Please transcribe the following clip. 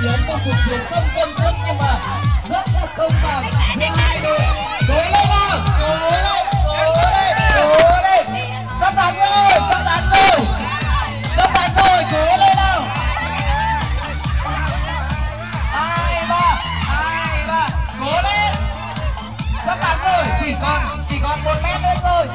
chiến, một cuộc chiến không công sức nhưng mà rất là công bằng. Hai đội cố lên nào, cố lên, sắp thắng rồi, cố lên nào. 2, 3, cố lên, sắp thắng rồi, chỉ còn 1 mét nữa rồi.